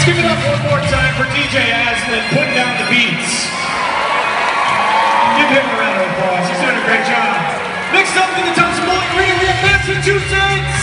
Let's give it up one more time for DJ Aspen putting down the beats. Give him a round of applause. He's doing a great job. Next up in the Thompson Bowling Green, we have Massachusetts.